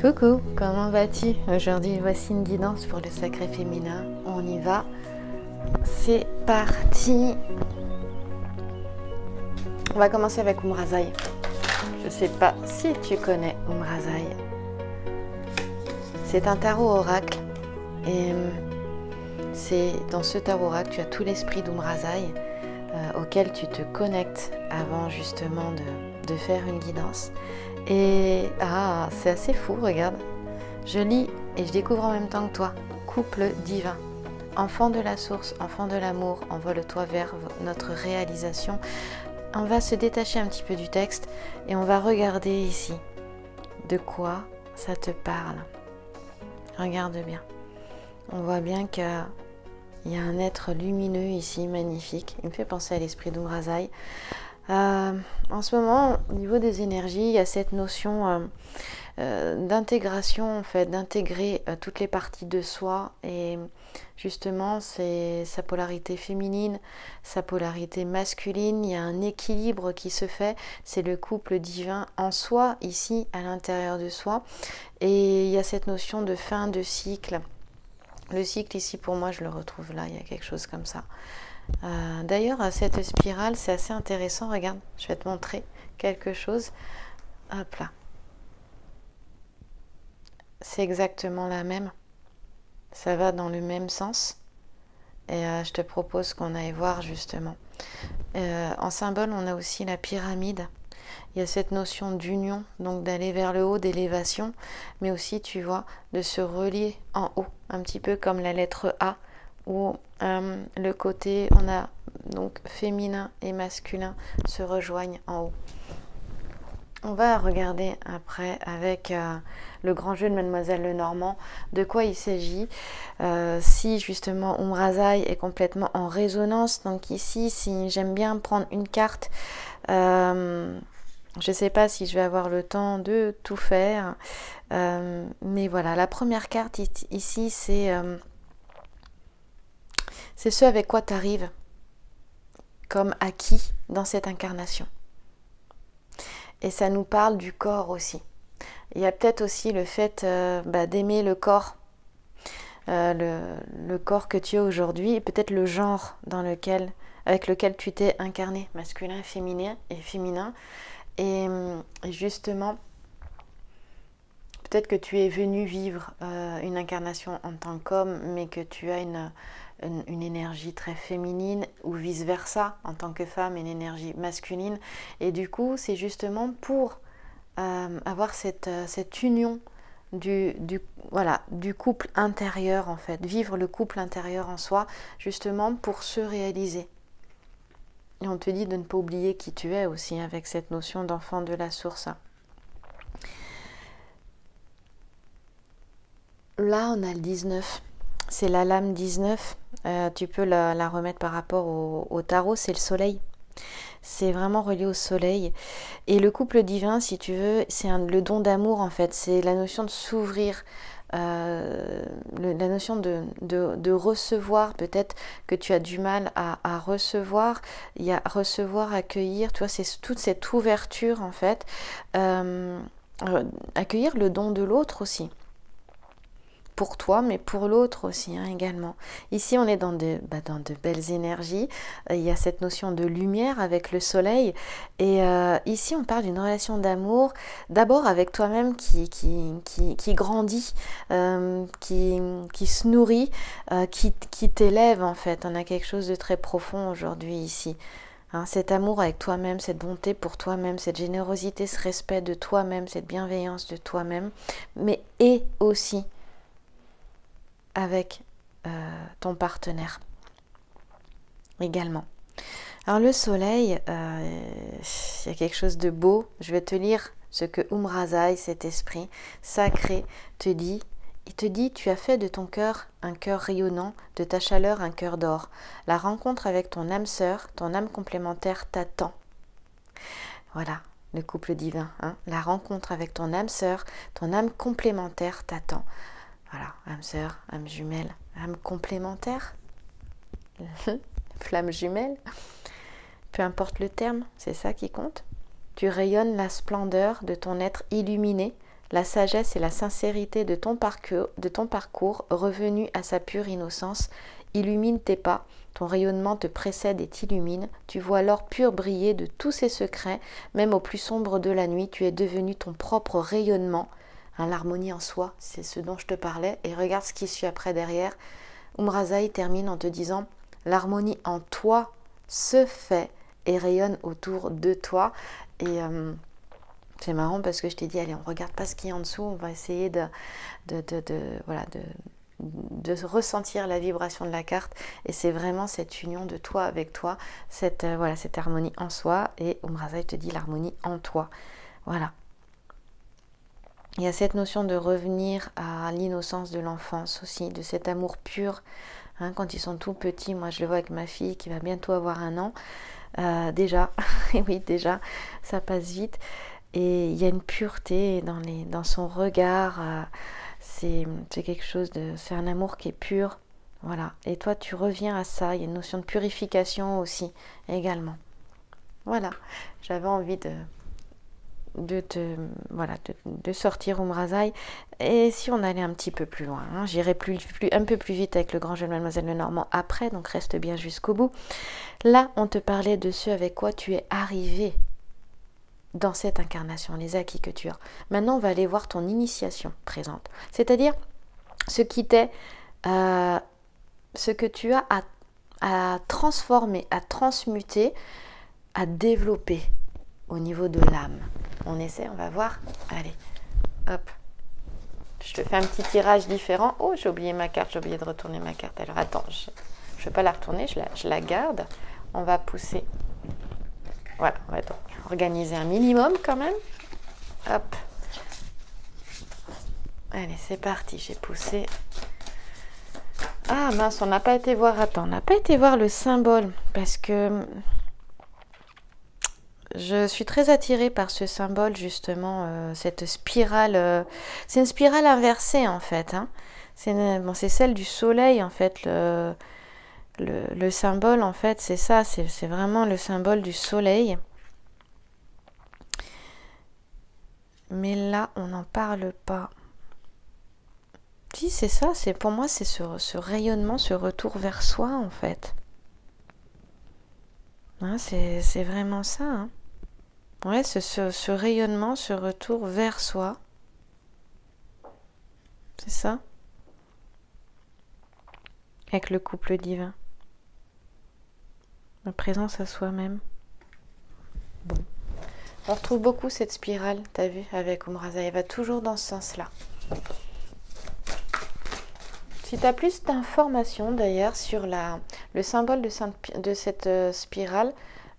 Coucou, comment vas-tu? Aujourd'hui, voici une guidance pour le sacré féminin. On y va. C'est parti. On va commencer avec Oumrazaï. Je ne sais pas si tu connais Oumrazaï. C'est un tarot oracle. Et c'est dans ce tarot oracle, tu as tout l'esprit d'Oumrazaï auquel tu te connectes avant justement de faire une guidance. Et ah, c'est assez fou, regarde. Je lis et je découvre en même temps que toi. Couple divin. Enfant de la source, enfant de l'amour, envole-toi vers notre réalisation. On va se détacher un petit peu du texte et on va regarder ici de quoi ça te parle. Regarde bien. On voit bien qu'il y a un être lumineux ici, magnifique. Il me fait penser à l'esprit d'Oumrazaï. En ce moment, au niveau des énergies, il y a cette notion d'intégration, en fait, d'intégrer toutes les parties de soi. Et justement, c'est sa polarité féminine, sa polarité masculine. Il y a un équilibre qui se fait. C'est le couple divin en soi, ici, à l'intérieur de soi. Et il y a cette notion de fin de cycle. Le cycle, ici, pour moi, je le retrouve là. Il y a quelque chose comme ça. D'ailleurs, cette spirale, c'est assez intéressant. Regarde, je vais te montrer quelque chose. Hop là. C'est exactement la même. Ça va dans le même sens. Et je te propose qu'on aille voir, justement. En symbole, on a aussi la pyramide. Il y a cette notion d'union, donc d'aller vers le haut, d'élévation. Mais aussi, tu vois, de se relier en haut. Un petit peu comme la lettre A. Où le côté, on a donc féminin et masculin se rejoignent en haut. On va regarder après avec le grand jeu de Mademoiselle Lenormand de quoi il s'agit. Si justement Oumrazaï est complètement en résonance, donc ici, si j'aime bien prendre une carte, je ne sais pas si je vais avoir le temps de tout faire, mais voilà, la première carte ici, c'est ce avec quoi tu arrives comme acquis dans cette incarnation. Et ça nous parle du corps aussi. Il y a peut-être aussi le fait d'aimer le corps. Le corps que tu as aujourd'hui et peut-être le genre avec lequel tu t'es incarné, masculin, féminin et féminin. Et justement, peut-être que tu es venu vivre une incarnation en tant qu'homme, mais que tu as une énergie très féminine ou vice-versa, en tant que femme, une énergie masculine. Et du coup, c'est justement pour avoir cette union du couple intérieur, en fait, vivre le couple intérieur en soi, justement pour se réaliser. Et on te dit de ne pas oublier qui tu es aussi, avec cette notion d'enfant de la source. Là, on a le 19. C'est la lame 19, tu peux la remettre par rapport au tarot, c'est le soleil. C'est vraiment relié au soleil. Et le couple divin, si tu veux, c'est le don d'amour en fait, c'est la notion de s'ouvrir, la notion de recevoir, peut-être que tu as du mal à recevoir, il y a recevoir, accueillir, tu vois, c'est toute cette ouverture en fait, accueillir le don de l'autre aussi. Pour toi, mais pour l'autre aussi hein, également. Ici, on est dans de belles énergies. Il y a cette notion de lumière avec le soleil. Et ici, on parle d'une relation d'amour, d'abord avec toi-même qui grandit, qui se nourrit, qui t'élève en fait. On a quelque chose de très profond aujourd'hui ici. Hein, cet amour avec toi-même, cette bonté pour toi-même, cette générosité, ce respect de toi-même, cette bienveillance de toi-même. Mais et aussi avec ton partenaire également. Alors le soleil, il y a quelque chose de beau. Je vais te lire ce que Oumrazaï, cet esprit sacré, te dit. Il te dit, tu as fait de ton cœur un cœur rayonnant, de ta chaleur un cœur d'or. La rencontre avec ton âme sœur, ton âme complémentaire t'attend. Voilà. Le couple divin, hein. La rencontre avec ton âme sœur, ton âme complémentaire t'attend. Voilà, âme sœur, âme jumelle, âme complémentaire, flamme jumelle, peu importe le terme, c'est ça qui compte. Tu rayonnes la splendeur de ton être illuminé, la sagesse et la sincérité de ton parcours revenu à sa pure innocence, illumine tes pas, ton rayonnement te précède et t'illumine, tu vois l'or pur briller de tous ses secrets, même au plus sombre de la nuit, tu es devenu ton propre rayonnement. Hein, l'harmonie en soi, c'est ce dont je te parlais, et regarde ce qui suit après derrière. Oumrazaï termine en te disant « L'harmonie en toi se fait et rayonne autour de toi ». Et c'est marrant parce que je t'ai dit, allez, on regarde pas ce qu'il y a en dessous, on va essayer de ressentir la vibration de la carte, et c'est vraiment cette union de toi avec toi, cette harmonie en soi, et Oumrazaï te dit l'harmonie en toi. Voilà. Il y a cette notion de revenir à l'innocence de l'enfance aussi, de cet amour pur, hein, quand ils sont tout petits. Moi je le vois avec ma fille qui va bientôt avoir 1 an, déjà, et oui déjà, ça passe vite, et il y a une pureté dans son regard, c'est quelque chose de... c'est un amour qui est pur, voilà, et toi tu reviens à ça, il y a une notion de purification aussi, également. Voilà, j'avais envie de sortir Oumrazaï, et si on allait un petit peu plus loin, hein, j'irai un peu plus vite avec le grand jeu de Mademoiselle Lenormand après, donc reste bien jusqu'au bout. Là, on te parlait de ce avec quoi tu es arrivé dans cette incarnation, les acquis que tu as. Maintenant, on va aller voir ton initiation présente, c'est-à-dire ce qui t'est, ce que tu as à transformer, à transmuter, à développer au niveau de l'âme. On essaie, on va voir. Allez, hop. Je te fais un petit tirage différent. Oh, j'ai oublié ma carte, j'ai oublié de retourner ma carte. Alors, attends, je ne vais pas la retourner, je la garde. On va pousser. Voilà, on va donc organiser un minimum quand même. Hop. Allez, c'est parti, j'ai poussé. Ah mince, on n'a pas été voir, attends, on n'a pas été voir le symbole parce que... je suis très attirée par ce symbole, justement, cette spirale. C'est une spirale inversée, en fait. Hein. C'est bon, celle du soleil, en fait. Le symbole, en fait, c'est ça. C'est vraiment le symbole du soleil. Mais là, on n'en parle pas. Si, c'est ça. Pour moi, c'est ce rayonnement, ce retour vers soi, en fait. Hein, c'est vraiment ça. Hein. Ouais, ce rayonnement, ce retour vers soi. C'est ça. Avec le couple divin. La présence à soi-même. Bon. On retrouve beaucoup cette spirale, t'as vu, avec Oumrazaï. Elle va toujours dans ce sens-là. Si tu as plus d'informations d'ailleurs sur le symbole de cette spirale,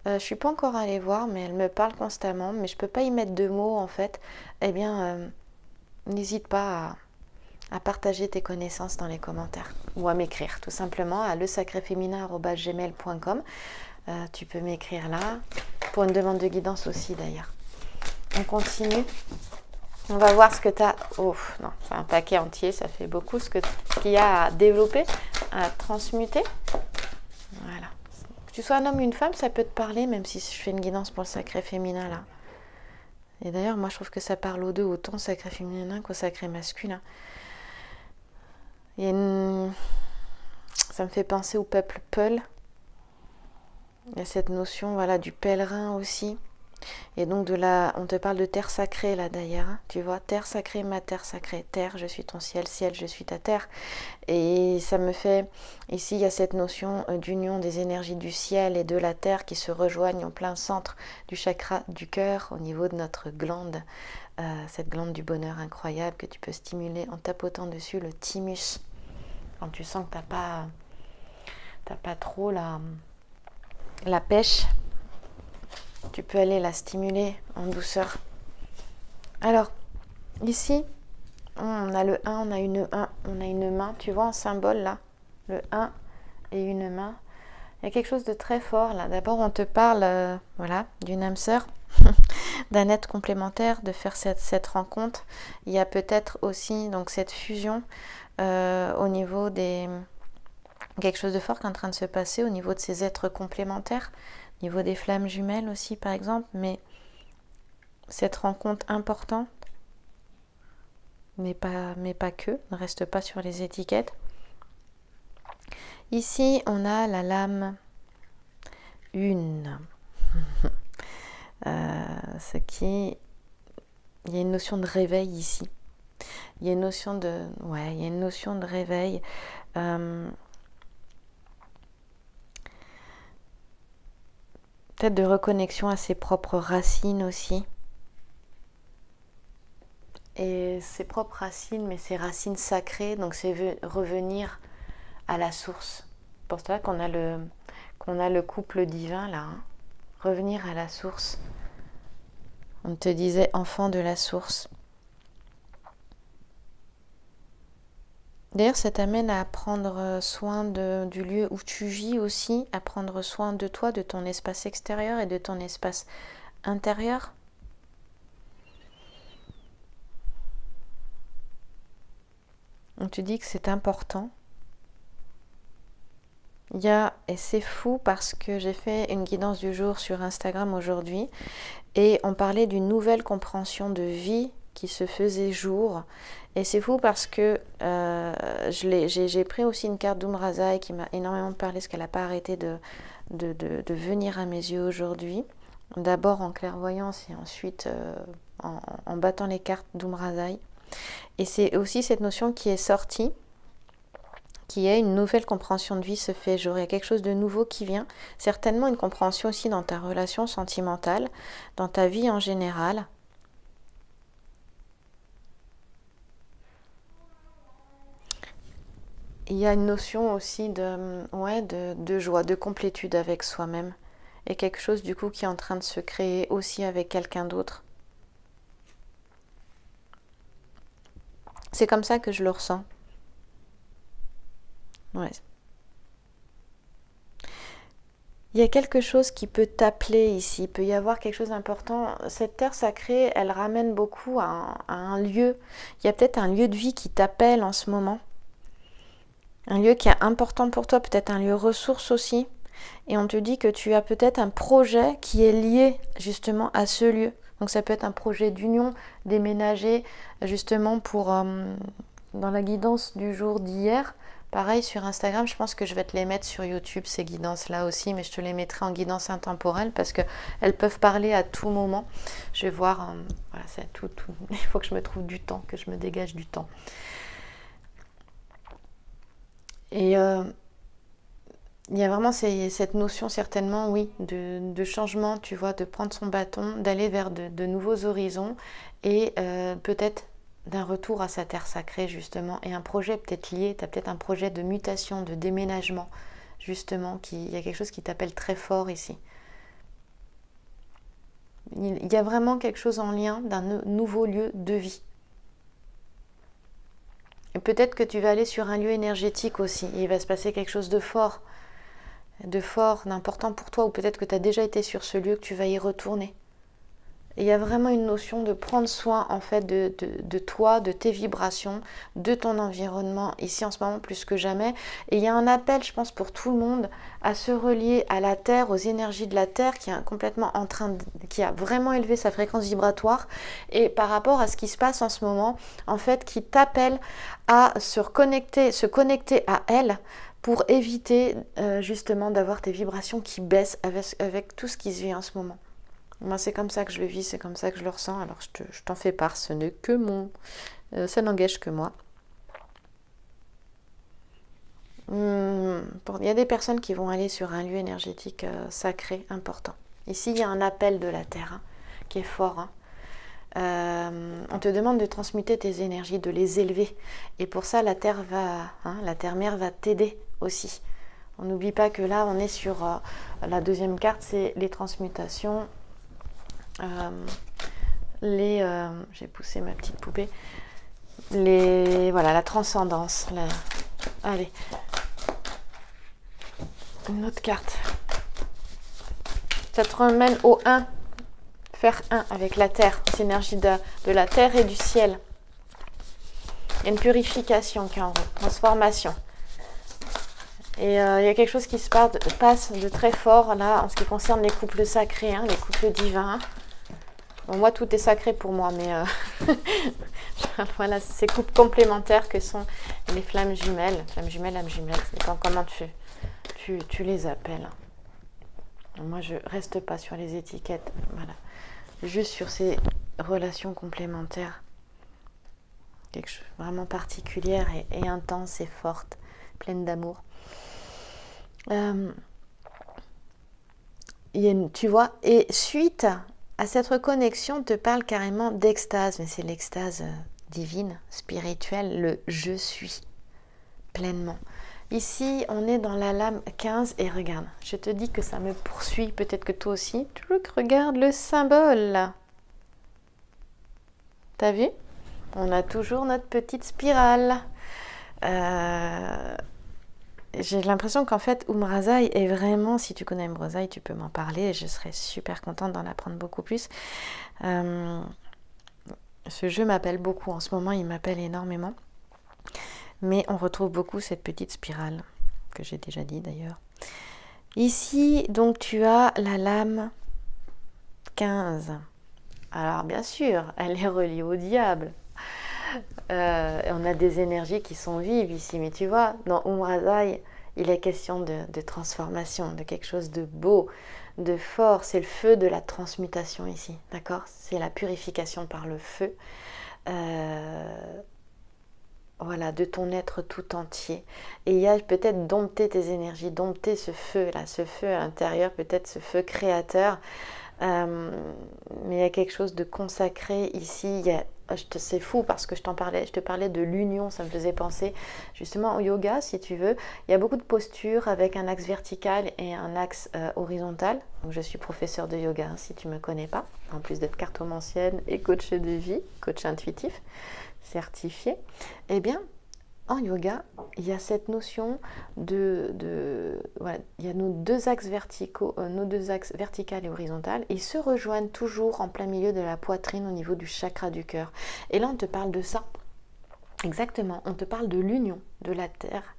je suis pas encore allée voir, mais elle me parle constamment, mais je peux pas y mettre de mots en fait. Eh bien, n'hésite pas à partager tes connaissances dans les commentaires ou à m'écrire tout simplement à lesacréféminin@gmail.com. Tu peux m'écrire là pour une demande de guidance aussi d'ailleurs. On continue. On va voir ce que tu as... Oh, non, c'est un paquet entier, ça fait beaucoup ce qu'il y a à développer, à transmuter. Voilà. Que tu sois un homme ou une femme, ça peut te parler, même si je fais une guidance pour le sacré féminin, là. Et d'ailleurs, moi, je trouve que ça parle aux deux, autant au sacré féminin qu'au sacré masculin. Et ça me fait penser au peuple Peul. Il y a cette notion, voilà, du pèlerin aussi. Et donc on te parle de terre sacrée là d'ailleurs, hein, tu vois, terre sacrée, ma terre sacrée, terre, je suis ton ciel, ciel, je suis ta terre. Et ça me fait, ici il y a cette notion d'union des énergies du ciel et de la terre qui se rejoignent en plein centre du chakra du cœur, au niveau de notre glande, cette glande du bonheur incroyable que tu peux stimuler en tapotant dessus le thymus. Quand tu sens que t'as pas trop la pêche, tu peux aller la stimuler en douceur. Alors, ici, on a le 1, on a une main. Tu vois en symbole, là, le 1 et une main. Il y a quelque chose de très fort, là. D'abord, on te parle voilà, d'une âme sœur, d'un être complémentaire, de faire cette rencontre. Il y a peut-être aussi donc, cette fusion au niveau des... quelque chose de fort qui est en train de se passer au niveau de ces êtres complémentaires. Niveau des flammes jumelles aussi, par exemple, mais cette rencontre importante, mais pas que, ne reste pas sur les étiquettes. Ici, on a la lame 1, ce qui... Il y a une notion de réveil ici. Il y a une notion de... Ouais, il y a une notion de réveil. Peut-être de reconnexion à ses propres racines aussi. Et ses propres racines, mais ses racines sacrées, donc c'est revenir à la source. C'est pour ça qu'on a le couple divin là, hein. Revenir à la source. On te disait enfant de la source. D'ailleurs, ça t'amène à prendre soin du lieu où tu vis aussi, à prendre soin de toi, de ton espace extérieur et de ton espace intérieur. On te dit que c'est important. Il y a, et c'est fou parce que j'ai fait une guidance du jour sur Instagram aujourd'hui et on parlait d'une nouvelle compréhension de vie qui se faisait jour. Et c'est fou parce que j'ai pris aussi une carte d'Oumrazaï qui m'a énormément parlé parce qu'elle n'a pas arrêté de venir à mes yeux aujourd'hui. D'abord en clairvoyance et ensuite en battant les cartes d'Oumrazaï. Et c'est aussi cette notion qui est sortie, qui est une nouvelle compréhension de vie se fait jour. Il y a quelque chose de nouveau qui vient. Certainement une compréhension aussi dans ta relation sentimentale, dans ta vie en général. Il y a une notion aussi de joie, de complétude avec soi-même. Et quelque chose du coup qui est en train de se créer aussi avec quelqu'un d'autre. C'est comme ça que je le ressens. Ouais. Il y a quelque chose qui peut t'appeler ici. Il peut y avoir quelque chose d'important. Cette terre sacrée, elle ramène beaucoup à un lieu. Il y a peut-être un lieu de vie qui t'appelle en ce moment. Un lieu qui est important pour toi, peut-être un lieu ressource aussi. Et on te dit que tu as peut-être un projet qui est lié justement à ce lieu. Donc ça peut être un projet d'union, déménager justement pour... dans la guidance du jour d'hier, pareil sur Instagram, je pense que je vais te les mettre sur YouTube, ces guidances-là aussi, mais je te les mettrai en guidance intemporelle parce qu'elles peuvent parler à tout moment. Je vais voir, voilà, c'est tout. Il faut que je me trouve du temps, que je me dégage du temps. Et il y a vraiment cette notion certainement, oui, de changement, tu vois, de prendre son bâton, d'aller vers de nouveaux horizons et peut-être d'un retour à sa terre sacrée justement, et un projet peut-être lié, tu as peut-être un projet de mutation, de déménagement justement, il y a quelque chose qui t'appelle très fort ici. Il y a vraiment quelque chose en lien d'un nouveau lieu de vie. Et peut-être que tu vas aller sur un lieu énergétique aussi, et il va se passer quelque chose de fort, d'important pour toi, ou peut-être que tu as déjà été sur ce lieu, que tu vas y retourner. Il y a vraiment une notion de prendre soin en fait de toi, de tes vibrations, de ton environnement ici en ce moment plus que jamais. Et il y a un appel, je pense, pour tout le monde à se relier à la Terre, aux énergies de la Terre qui a vraiment élevé sa fréquence vibratoire. Et par rapport à ce qui se passe en ce moment, en fait, qui t'appelle à se connecter à elle pour éviter justement d'avoir tes vibrations qui baissent avec tout ce qui se vit en ce moment. Moi, c'est comme ça que je le vis, c'est comme ça que je le ressens. Alors, je t'en fais part, ce n'est que ça n'engage que moi. Il y a des personnes qui vont aller sur un lieu énergétique sacré, important. Ici, il y a un appel de la Terre hein, qui est fort. Hein. On te demande de transmuter tes énergies, de les élever. Et pour ça, la Terre-Mère va t'aider aussi. On n'oublie pas que là, on est sur la deuxième carte, c'est les transmutations. J'ai poussé ma petite poupée. Voilà, la transcendance. Allez, une autre carte. Ça te ramène au 1. Faire 1 avec la terre, les énergies de la terre et du ciel. Il y a une purification qui est en route, transformation. Et il y a quelque chose qui se passe de très fort là en ce qui concerne les couples sacrés, hein, les couples divins. Bon, moi, tout est sacré pour moi, mais voilà, ces coupes complémentaires que sont les flammes jumelles. Flammes jumelles, âmes jumelles, ça dépend comment tu les appelles. Moi, je reste pas sur les étiquettes, voilà. Juste sur ces relations complémentaires. Quelque chose de vraiment particulière et intense et forte, pleine d'amour. Tu vois, et suite à cette reconnexion, on te parle carrément d'extase, mais c'est l'extase divine, spirituelle, le « je suis » pleinement. Ici, on est dans la lame 15 et regarde, je te dis que ça me poursuit, peut-être que toi aussi. Regarde le symbole là. T'as vu ? On a toujours notre petite spirale. J'ai l'impression qu'en fait, Oumrazaï est vraiment, si tu connais Oumrazaï, tu peux m'en parler, et je serais super contente d'en apprendre beaucoup plus. Ce jeu m'appelle beaucoup, en ce moment il m'appelle énormément. Mais on retrouve beaucoup cette petite spirale, que j'ai déjà dit d'ailleurs. Ici, donc tu as la lame 15. Alors bien sûr, elle est reliée au diable. On a des énergies qui sont vives ici, mais tu vois, dans Oumrazaï, il est question de transformation, de quelque chose de beau, de fort. C'est le feu de la transmutation ici, d'accord? C'est la purification par le feu, voilà, de ton être tout entier. Et il y a peut-être dompter tes énergies, dompter ce feu là, ce feu à l'intérieur, peut-être ce feu créateur. Mais il y a quelque chose de consacré ici, c'est fou parce que je te parlais de l'union, ça me faisait penser justement au yoga si tu veux, il y a beaucoup de postures avec un axe vertical et un axe horizontal, donc je suis professeure de yoga hein, si tu ne me connais pas, en plus d'être cartomancienne et coach de vie, coach intuitif, certifié, eh bien en yoga, il y a cette notion voilà, il y a nos deux axes verticaux et horizontaux. Ils se rejoignent toujours en plein milieu de la poitrine au niveau du chakra du cœur. Et là, on te parle de ça. Exactement, on te parle de l'union de la terre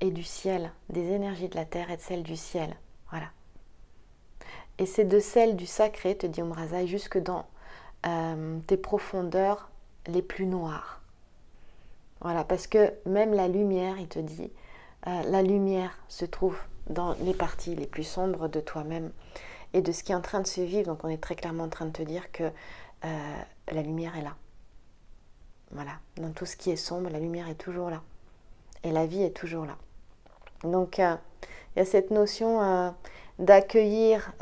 et du ciel, des énergies de la terre et de celles du ciel. Voilà. Et c'est de celles du sacré, te dit Oumrazaï, jusque dans tes profondeurs les plus noires. Voilà, parce que même la lumière, il te dit, la lumière se trouve dans les parties les plus sombres de toi-même et de ce qui est en train de se vivre. Donc, on est très clairement en train de te dire que la lumière est là. Voilà, dans tout ce qui est sombre, la lumière est toujours là. Et la vie est toujours là. Donc, il y a cette notion d'accueillir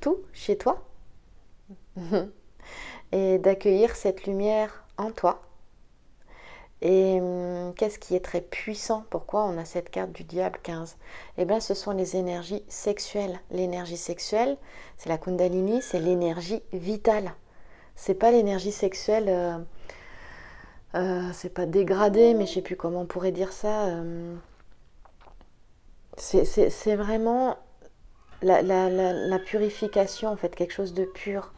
tout chez toi et d'accueillir cette lumière en toi. Et qu'est-ce qui est très puissant? Pourquoi on a cette carte du diable 15? Eh bien, ce sont les énergies sexuelles. L'énergie sexuelle, c'est la Kundalini, c'est l'énergie vitale. C'est pas l'énergie sexuelle, c'est pas dégradé, mais je sais plus comment on pourrait dire ça. C'est vraiment la purification, en fait, quelque chose de pur.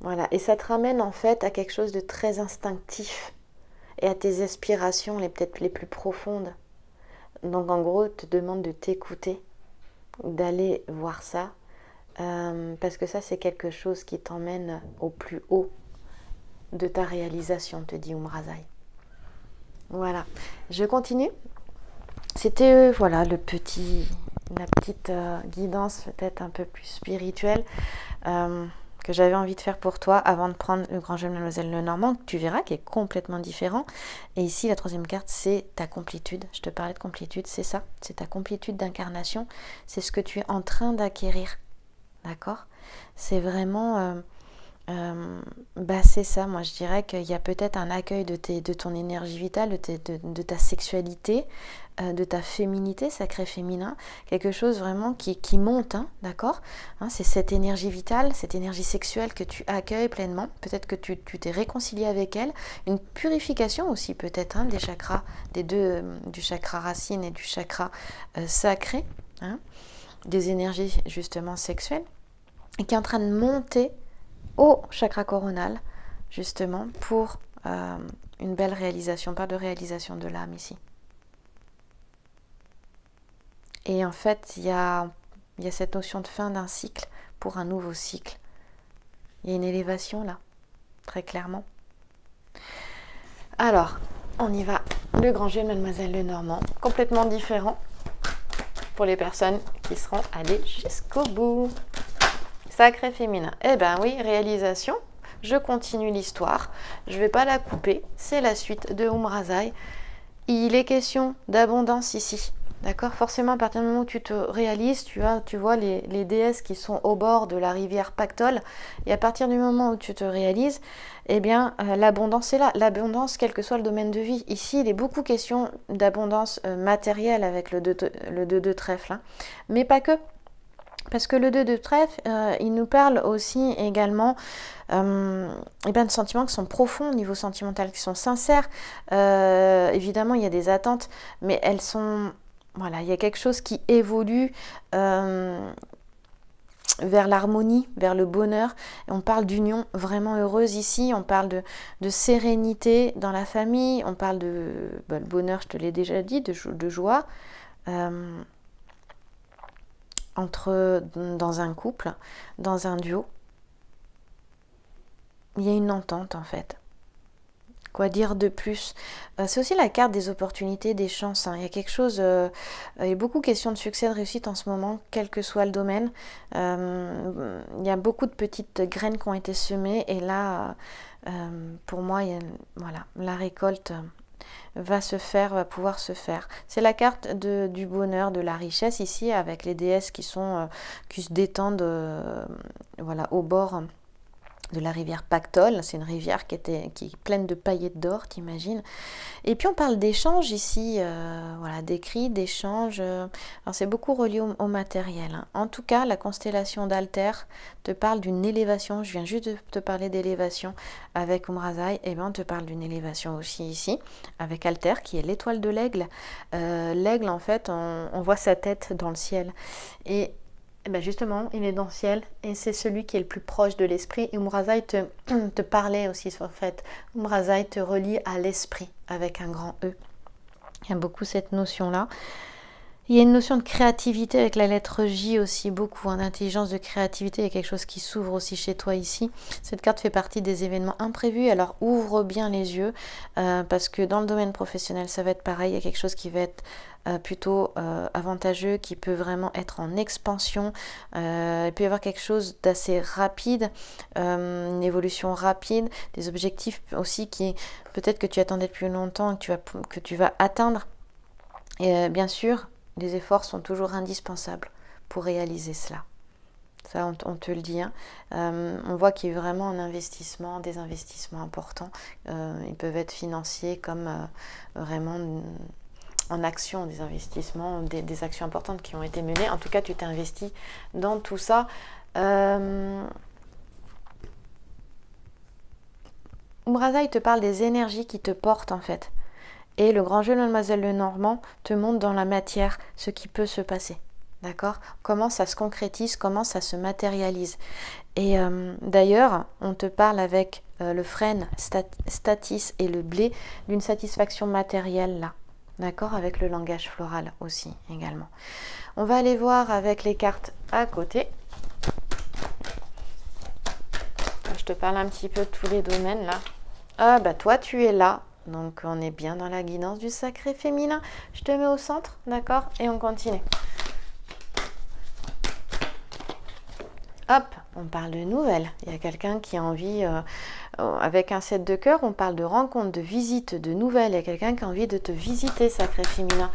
Voilà, et ça te ramène en fait à quelque chose de très instinctif. Et à tes aspirations peut-être les plus profondes. Donc en gros, te demande de t'écouter, d'aller voir ça, parce que ça c'est quelque chose qui t'emmène au plus haut de ta réalisation, te dit Oumrazaï. Voilà, je continue. C'était voilà la petite guidance peut-être un peu plus spirituelle. Que j'avais envie de faire pour toi avant de prendre le grand jeu de Mademoiselle Lenormand, que tu verras qui est complètement différent. Et ici, la troisième carte, c'est ta complétude. Je te parlais de complétude, c'est ça. C'est ta complétude d'incarnation. C'est ce que tu es en train d'acquérir. D'accord? C'est vraiment... c'est ça. Moi, je dirais qu'il y a peut-être un accueil de ton énergie vitale, de ta sexualité, de ta féminité, sacré féminin, quelque chose vraiment qui monte, hein, d'accord, hein, c'est cette énergie vitale, cette énergie sexuelle que tu accueilles pleinement, peut-être que tu t'es réconcilié avec elle, une purification aussi peut-être hein, des chakras, des deux, du chakra racine et du chakra sacré, hein, des énergies justement sexuelles, et qui est en train de monter au chakra coronal, justement, pour une belle réalisation, pas de réalisation de l'âme ici. Et en fait, il y a cette notion de fin d'un cycle pour un nouveau cycle. Il y a une élévation là, très clairement. Alors, on y va. Le grand jeu de Mademoiselle Lenormand, complètement différent pour les personnes qui seront allées jusqu'au bout. Sacré féminin. Eh ben oui, réalisation. Je continue l'histoire. Je ne vais pas la couper. C'est la suite de Oumrazaï. Il est question d'abondance ici. D'accord, forcément, à partir du moment où tu te réalises, tu vois les déesses qui sont au bord de la rivière Pactole, et à partir du moment où tu te réalises, eh bien, l'abondance est là. L'abondance, quel que soit le domaine de vie. Ici, il est beaucoup question d'abondance matérielle avec le 2 de trèfle, hein. Mais pas que. Parce que le 2 de trèfle, il nous parle aussi également de sentiments qui sont profonds au niveau sentimental, qui sont sincères. Évidemment, il y a des attentes, mais elles sont... Voilà, il y a quelque chose qui évolue vers l'harmonie, vers le bonheur. On parle d'union vraiment heureuse ici, on parle de sérénité dans la famille, on parle de le bonheur, je te l'ai déjà dit, de joie dans un couple, dans un duo. Il y a une entente en fait. Quoi dire de plus? C'est aussi la carte des opportunités, des chances, hein. Il y a quelque chose, il y a beaucoup de questions de succès, de réussite en ce moment, quel que soit le domaine. Il y a beaucoup de petites graines qui ont été semées et là, pour moi, la récolte va pouvoir se faire. C'est la carte du bonheur, de la richesse ici, avec les déesses qui se détendent au bord de la rivière Pactole. C'est une rivière qui est pleine de paillettes d'or, t'imagines. Et puis on parle d'échanges ici, d'écrits, d'échanges. Alors c'est beaucoup relié au matériel, hein. En tout cas, la constellation d'Altaïr te parle d'une élévation. Je viens juste de te parler d'élévation avec Oumrazaï, et bien on te parle d'une élévation aussi ici, avec Altaïr qui est l'étoile de l'aigle. L'aigle, en fait, on voit sa tête dans le ciel. Et justement, il est dans le ciel et c'est celui qui est le plus proche de l'esprit. Et Oumrazaï te parlait aussi, en fait. Oumrazaï te relie à l'esprit avec un grand E. Il y a beaucoup cette notion-là. Il y a une notion de créativité avec la lettre J aussi, beaucoup, hein, d'intelligence, de créativité. Il y a quelque chose qui s'ouvre aussi chez toi ici. Cette carte fait partie des événements imprévus, alors ouvre bien les yeux, parce que dans le domaine professionnel, ça va être pareil. Il y a quelque chose qui va être plutôt avantageux, qui peut vraiment être en expansion. Il peut y avoir quelque chose d'assez rapide, une évolution rapide, des objectifs aussi qui peut-être que tu attendais depuis longtemps, que tu vas atteindre. Et bien sûr, les efforts sont toujours indispensables pour réaliser cela. Ça, on te le dit, hein. On voit qu'il y a vraiment un investissement, des investissements importants. Ils peuvent être financiers comme vraiment en action, des investissements, des actions importantes qui ont été menées. En tout cas, tu t'es investi dans tout ça. Oumrazaï te parle des énergies qui te portent en fait. Et le grand jeu de Mademoiselle Lenormand te montre dans la matière ce qui peut se passer. D'accord? Comment ça se concrétise, comment ça se matérialise. Et d'ailleurs, on te parle avec le frêne, statis et le blé d'une satisfaction matérielle là. D'accord? Avec le langage floral aussi également. On va aller voir avec les cartes à côté. Je te parle un petit peu de tous les domaines là. Ah bah toi tu es là. Donc, on est bien dans la guidance du sacré féminin. Je te mets au centre, d'accord? Et on continue. Hop, on parle de nouvelles. Il y a quelqu'un qui a envie, avec un 7 de cœur, on parle de rencontres, de visites, de nouvelles. Il y a quelqu'un qui a envie de te visiter, sacré féminin.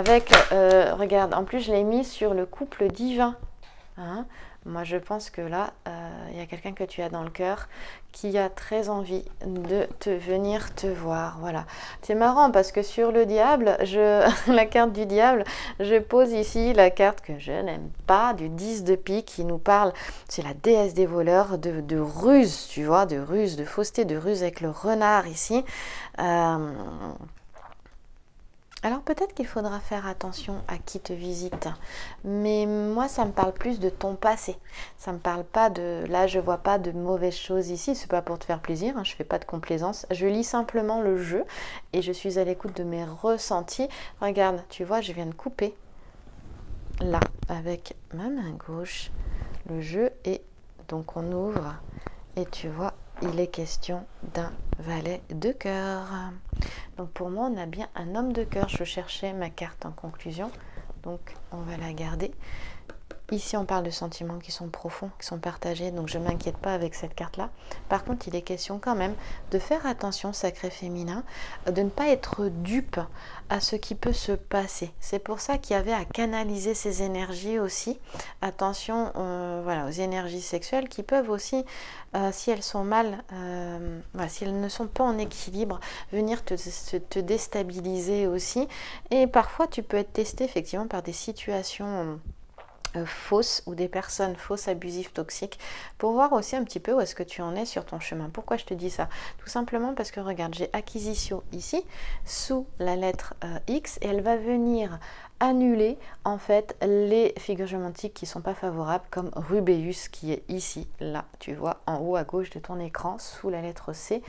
Regarde, en plus, je l'ai mis sur le couple divin. Hein? Moi, je pense que là, il y a quelqu'un que tu as dans le cœur qui a très envie de venir te voir. Voilà. C'est marrant parce que sur le diable, la carte du diable, je pose ici la carte que je n'aime pas, du 10 de pique qui nous parle. C'est la déesse des voleurs, de ruse, tu vois, de ruse, de fausseté, de ruse avec le renard ici. Alors peut-être qu'il faudra faire attention à qui te visite, mais moi ça me parle plus de ton passé, ça me parle pas de... Là je vois pas de mauvaises choses ici, c'est pas pour te faire plaisir, hein, je fais pas de complaisance, je lis simplement le jeu et je suis à l'écoute de mes ressentis. Regarde, tu vois, je viens de couper, là, avec ma main gauche, le jeu est Donc on ouvre et tu vois, il est question d'un valet de cœur. Donc pour moi, on a bien un homme de cœur. Je cherchais ma carte en conclusion, donc on va la garder. Ici, on parle de sentiments qui sont profonds, qui sont partagés, donc je ne m'inquiète pas avec cette carte-là. Par contre, il est question quand même de faire attention, sacré féminin, de ne pas être dupe à ce qui peut se passer. C'est pour ça qu'il y avait à canaliser ces énergies aussi. Attention voilà, aux énergies sexuelles qui peuvent aussi, si elles sont mal, voilà, si elles ne sont pas en équilibre, venir te déstabiliser aussi. Et parfois, tu peux être testé effectivement par des situations fausses ou des personnes fausses, abusives, toxiques, pour voir aussi un petit peu où est-ce que tu en es sur ton chemin. Pourquoi je te dis ça? Tout simplement parce que regarde, j'ai Acquisitio ici, sous la lettre X, et elle va venir annuler en fait les figures géomantiques qui ne sont pas favorables, comme Rubéus qui est ici, là, tu vois, en haut à gauche de ton écran, sous la lettre C,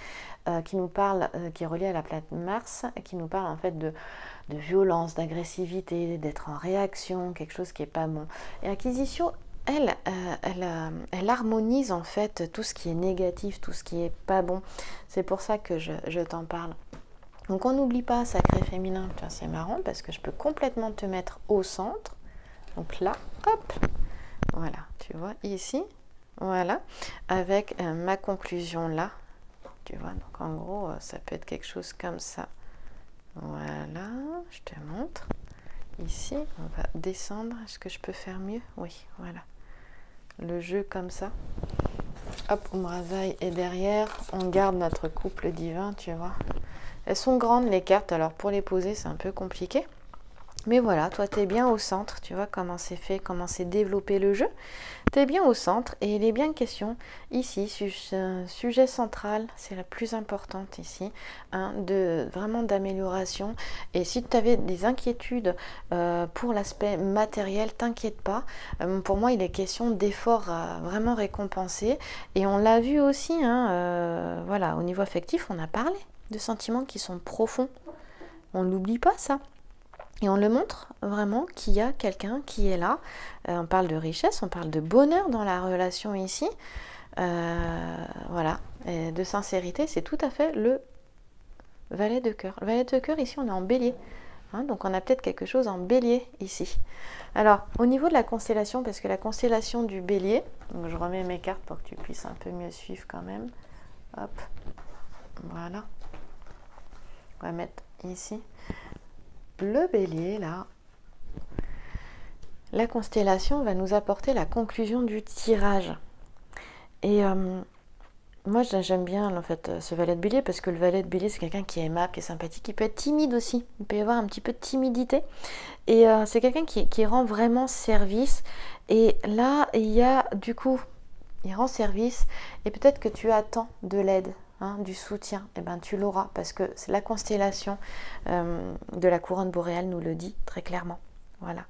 qui nous parle, qui est reliée à la planète Mars, qui nous parle en fait de violence, d'agressivité, d'être en réaction, quelque chose qui n'est pas bon. Et Acquisitio, elle harmonise en fait tout ce qui est négatif, tout ce qui n'est pas bon. C'est pour ça que je t'en parle. Donc on n'oublie pas, sacré féminin, c'est marrant parce que je peux complètement te mettre au centre. Donc là, hop, voilà, tu vois, ici, voilà, avec ma conclusion là, tu vois, donc en gros, ça peut être quelque chose comme ça. Voilà, je te montre. Ici, on va descendre, est-ce que je peux faire mieux? Oui, voilà, le jeu comme ça. Hop, Oumrazaï est derrière, on garde notre couple divin, tu vois. Elles sont grandes les cartes, alors pour les poser c'est un peu compliqué. Mais voilà, toi tu es bien au centre, tu vois comment c'est fait, comment c'est développé le jeu. Tu es bien au centre et il est bien question ici, sujet central, c'est la plus importante ici, hein, vraiment d'amélioration. Et si tu avais des inquiétudes pour l'aspect matériel, t'inquiète pas. Pour moi, il est question d'efforts vraiment récompensés. Et on l'a vu aussi, hein, voilà, au niveau affectif, on a parlé de sentiments qui sont profonds. On n'oublie pas ça. Et on le montre vraiment qu'il y a quelqu'un qui est là. On parle de richesse, on parle de bonheur dans la relation ici. Voilà, et de sincérité, c'est tout à fait le valet de cœur. Le valet de cœur, ici, on est en bélier. Hein, donc, on a peut-être quelque chose en bélier ici. Alors, au niveau de la constellation, parce que la constellation du bélier, donc je remets mes cartes pour que tu puisses un peu mieux suivre quand même. Hop, voilà. On va mettre ici le bélier, là. La constellation va nous apporter la conclusion du tirage. Et moi, j'aime bien, en fait, ce valet de bélier, parce que le valet de bélier, c'est quelqu'un qui est aimable, qui est sympathique, qui peut être timide aussi. Il peut y avoir un petit peu de timidité. Et c'est quelqu'un qui rend vraiment service. Et là, il y a, du coup, il rend service. Et peut-être que tu attends de l'aide. Hein, du soutien, et eh ben, tu l'auras parce que la constellation de la couronne boréale nous le dit très clairement. Voilà.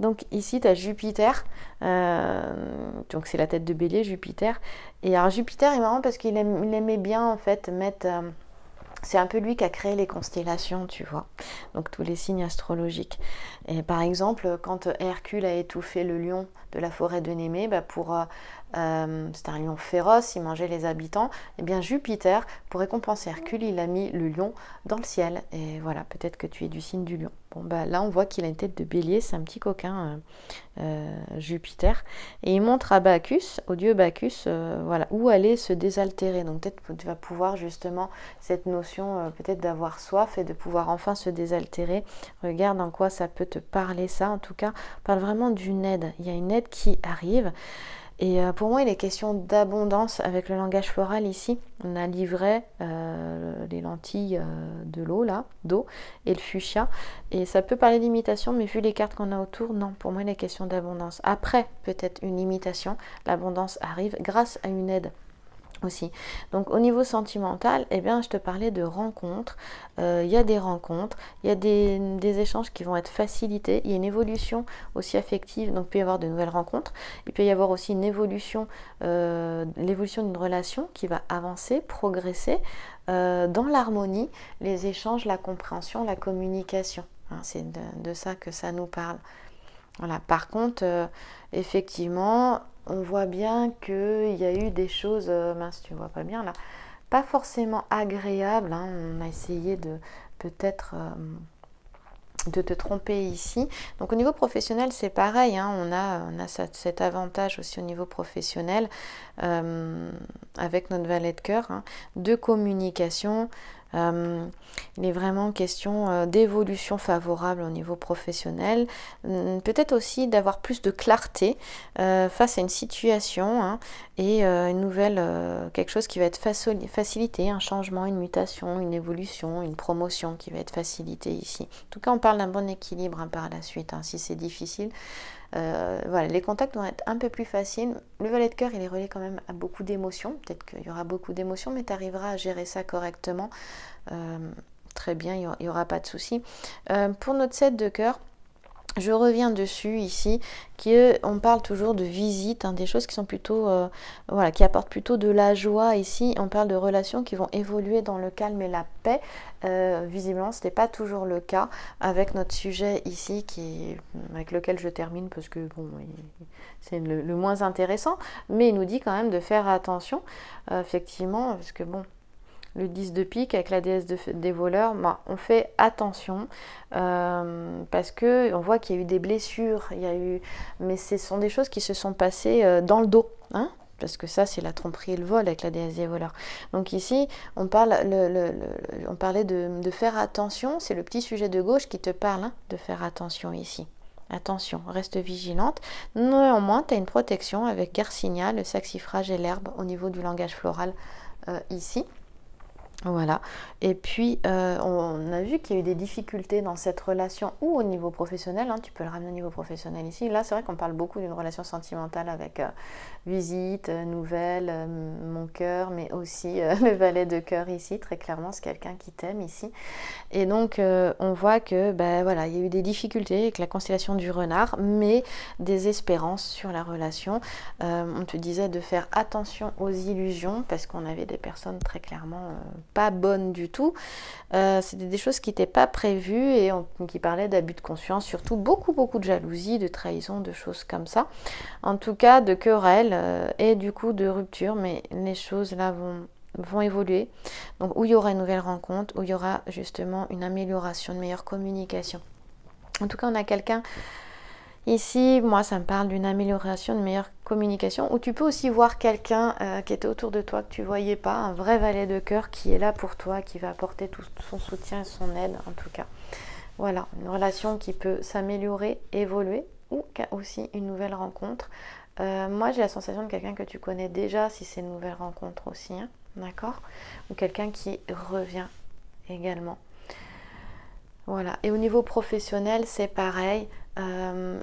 Donc ici, tu as Jupiter, donc c'est la tête de bélier, Jupiter. Et alors Jupiter est marrant parce qu'il aimait bien en fait mettre... c'est un peu lui qui a créé les constellations, tu vois. Donc, tous les signes astrologiques. Et par exemple, quand Hercule a étouffé le lion de la forêt de Némée, bah pour c'était un lion féroce, il mangeait les habitants. Et bien, Jupiter, pour récompenser Hercule, il a mis le lion dans le ciel. Et voilà, peut-être que tu es du signe du lion. Bon, bah là, on voit qu'il a une tête de bélier, c'est un petit coquin, Jupiter. Et il montre à Bacchus, au dieu Bacchus, voilà, où aller se désaltérer. Donc, peut-être tu vas pouvoir justement cette notion peut-être d'avoir soif et de pouvoir enfin se désaltérer. Regarde en quoi ça peut te parler, ça. En tout cas, on parle vraiment d'une aide. Il y a une aide qui arrive. Et pour moi, il est question d'abondance avec le langage floral ici. On a livré les lentilles de l'eau, là, d'eau, et le fuchsia. Et ça peut parler d'imitation, mais vu les cartes qu'on a autour, non. Pour moi, il est question d'abondance. Après, peut-être une limitation, l'abondance arrive grâce à une aide aussi. Donc au niveau sentimental, eh bien, je te parlais de rencontres, il y a des rencontres, il y a des échanges qui vont être facilités, il y a une évolution aussi affective, donc il peut y avoir de nouvelles rencontres, il peut y avoir aussi une évolution, l'évolution d'une relation qui va avancer, progresser dans l'harmonie, les échanges, la compréhension, la communication, hein, c'est de ça que ça nous parle. Voilà. Par contre, effectivement, on voit bien qu'il y a eu des choses, mince, tu vois pas bien là, pas forcément agréables, hein. On a essayé de peut-être de te tromper ici. Donc au niveau professionnel, c'est pareil, hein. on a cet avantage aussi au niveau professionnel avec notre valet de cœur, hein, de communication. Il est vraiment question d'évolution favorable au niveau professionnel, peut-être aussi d'avoir plus de clarté face à une situation, hein, et une nouvelle, quelque chose qui va être facilité, un changement, une mutation, une évolution, une promotion qui va être facilitée ici. En tout cas, on parle d'un bon équilibre, hein, par la suite, hein, si c'est difficile. Voilà, les contacts vont être un peu plus faciles. Le valet de cœur, il est relié quand même à beaucoup d'émotions. Peut-être qu'il y aura beaucoup d'émotions, mais tu arriveras à gérer ça correctement. Très bien, il n'y aura pas de souci. Pour notre 7 de cœur, je reviens dessus ici, qu'on parle toujours de visite, hein, des choses qui sont plutôt, voilà, qui apportent plutôt de la joie ici. On parle de relations qui vont évoluer dans le calme et la paix. Visiblement, ce n'est pas toujours le cas avec notre sujet ici, avec lequel je termine parce que bon, c'est le moins intéressant, mais il nous dit quand même de faire attention, effectivement, parce que bon, le 10 de pique avec la déesse des voleurs, bah, on fait attention parce que on voit qu'il y a eu des blessures, mais ce sont des choses qui se sont passées dans le dos, hein, parce que ça, c'est la tromperie et le vol avec la déesse des voleurs. Donc ici, on parlait de faire attention, c'est le petit sujet de gauche qui te parle, hein, de faire attention ici. Attention, reste vigilante. Néanmoins, tu as une protection avec Kersinia, le saxifrage et l'herbe au niveau du langage floral ici. Voilà, et puis on a vu qu'il y a eu des difficultés dans cette relation ou au niveau professionnel, hein, tu peux le ramener au niveau professionnel ici. Là, c'est vrai qu'on parle beaucoup d'une relation sentimentale avec visite, nouvelle, mon cœur, mais aussi le valet de cœur ici, très clairement, c'est quelqu'un qui t'aime ici. Et donc, on voit que, ben voilà, il y a eu des difficultés avec la constellation du renard, mais des espérances sur la relation. On te disait de faire attention aux illusions, parce qu'on avait des personnes très clairement... pas bonne du tout, c'était des choses qui n'étaient pas prévues et qui parlaient d'abus de conscience, surtout beaucoup de jalousie, de trahison, de choses comme ça, en tout cas de querelles et du coup de rupture, mais les choses là vont évoluer, donc où il y aura une nouvelle rencontre, où il y aura justement une amélioration, une meilleure communication. En tout cas, on a quelqu'un ici, moi ça me parle d'une amélioration, d'une meilleure communication, où tu peux aussi voir quelqu'un qui était autour de toi, que tu ne voyais pas, un vrai valet de cœur qui est là pour toi, qui va apporter tout son soutien et son aide en tout cas. Voilà, une relation qui peut s'améliorer, évoluer, ou aussi une nouvelle rencontre. Moi j'ai la sensation de quelqu'un que tu connais déjà, si c'est une nouvelle rencontre aussi, hein, d'accord, ou quelqu'un qui revient également. Voilà, et au niveau professionnel, c'est pareil.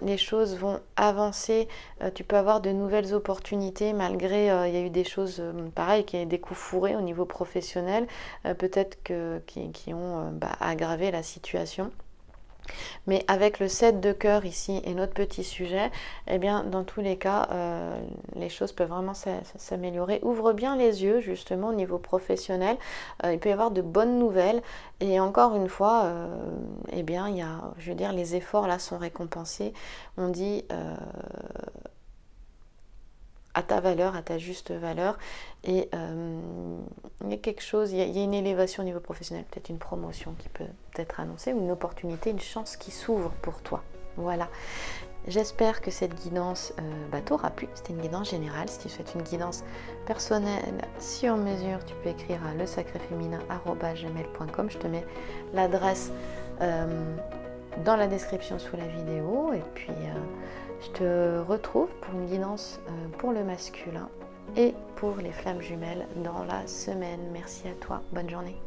Les choses vont avancer, tu peux avoir de nouvelles opportunités malgré il y a eu des choses pareilles, qui des coups fourrés au niveau professionnel, peut-être qui ont aggravé la situation. Mais avec le 7 de cœur ici et notre petit sujet, eh bien dans tous les cas, les choses peuvent vraiment s'améliorer. Ouvre bien les yeux justement au niveau professionnel, il peut y avoir de bonnes nouvelles et encore une fois, eh bien il y a, je veux dire, les efforts là sont récompensés. On dit à ta valeur, à ta juste valeur, et il y a quelque chose, il y a une élévation au niveau professionnel, peut-être une promotion qui peut être annoncée, ou une opportunité, une chance qui s'ouvre pour toi. Voilà, j'espère que cette guidance t'aura plu, c'était une guidance générale. Si tu souhaites une guidance personnelle sur mesure, tu peux écrire à lesacréféminin@gmail.com, je te mets l'adresse dans la description sous la vidéo, et puis je te retrouve pour une guidance pour le masculin et pour les flammes jumelles dans la semaine. Merci à toi, bonne journée.